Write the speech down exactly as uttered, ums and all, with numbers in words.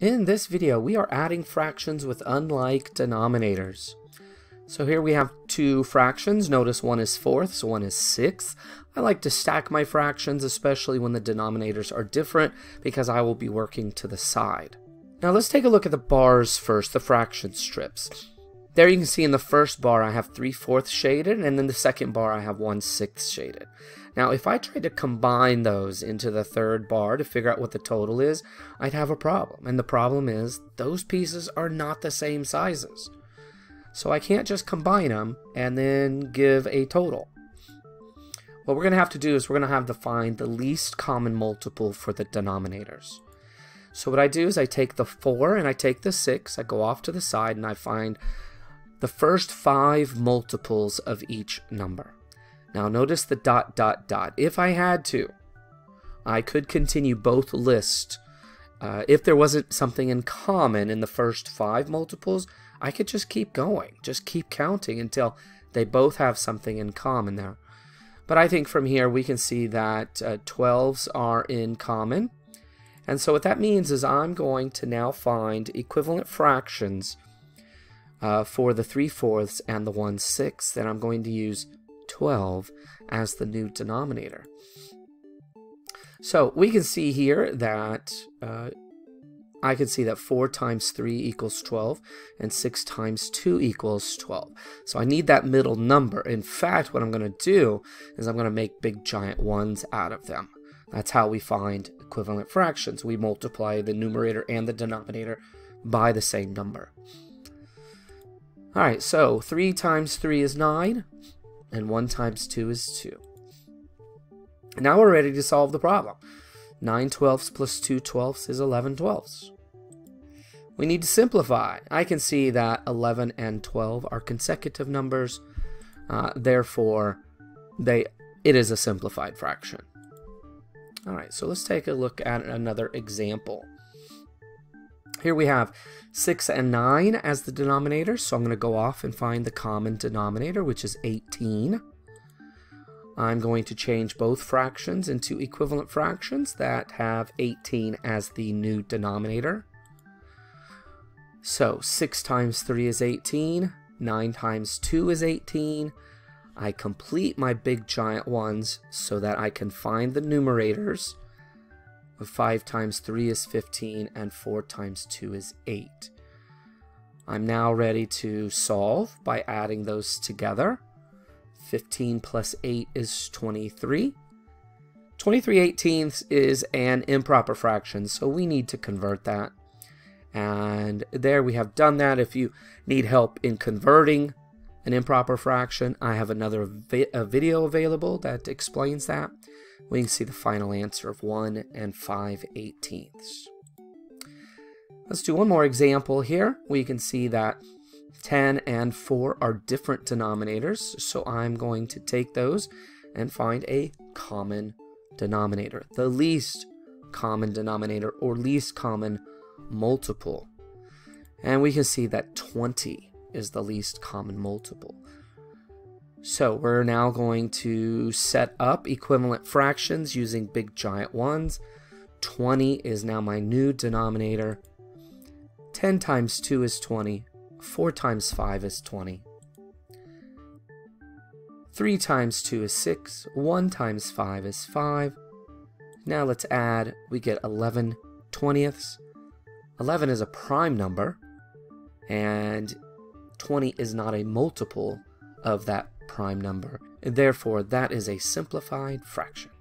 In this video, we are adding fractions with unlike denominators. So here we have two fractions. Notice one is fourths, one is sixths. I like to stack my fractions, especially when the denominators are different, because I will be working to the side. Now let's take a look at the bars first, the fraction strips. There you can see in the first bar I have three fourths shaded, and then the second bar I have one sixth shaded. Now if I tried to combine those into the third bar to figure out what the total is, I'd have a problem. And the problem is those pieces are not the same sizes. So I can't just combine them and then give a total. What we're going to have to do is we're going to have to find the least common multiple for the denominators. So what I do is I take the four and I take the six, I go off to the side and I find the first five multiples of each number. Now notice the dot dot dot. If I had to, I could continue both lists. Uh, if there wasn't something in common in the first five multiples, I could just keep going, just keep counting until they both have something in common there. But I think from here we can see that uh, twelves are in common. And so what that means is I'm going to now find equivalent fractions Uh, for the three fourths and the one sixth, and I'm going to use twelve as the new denominator. So we can see here that uh, I can see that four times three equals twelve, and six times two equals twelve. So I need that middle number. In fact, what I'm going to do is I'm going to make big giant ones out of them. That's how we find equivalent fractions. We multiply the numerator and the denominator by the same number. Alright, so three times three is nine, and one times two is two. Now we're ready to solve the problem. nine twelfths plus two twelfths is eleven twelfths. We need to simplify. I can see that eleven and twelve are consecutive numbers, uh, therefore they it is a simplified fraction. Alright, so let's take a look at another example. Here we have six and nine as the denominator, so I'm going to go off and find the common denominator, which is eighteen. I'm going to change both fractions into equivalent fractions that have eighteen as the new denominator. So six times three is eighteen, nine times two is eighteen. I complete my big giant ones so that I can find the numerators. five times three is fifteen, and four times two is eight. I'm now ready to solve by adding those together. fifteen plus eight is twenty-three. twenty-three eighteenths is an improper fraction, so we need to convert that. And there we have done that. If you need help in converting an improper fraction, I have another vi- a video available that explains that. We can see the final answer of one and five eighteenths. Let's do one more example here. We can see that ten and four are different denominators, so I'm going to take those and find a common denominator, the least common denominator or least common multiple. And we can see that twenty is the least common multiple. So we're now going to set up equivalent fractions using big giant ones. twenty is now my new denominator. ten times two is twenty. four times five is twenty. three times two is six. one times five is five. Now let's add. We get eleven twentieths. eleven is a prime number, and twenty is not a multiple of that prime number. Therefore, that is a simplified fraction.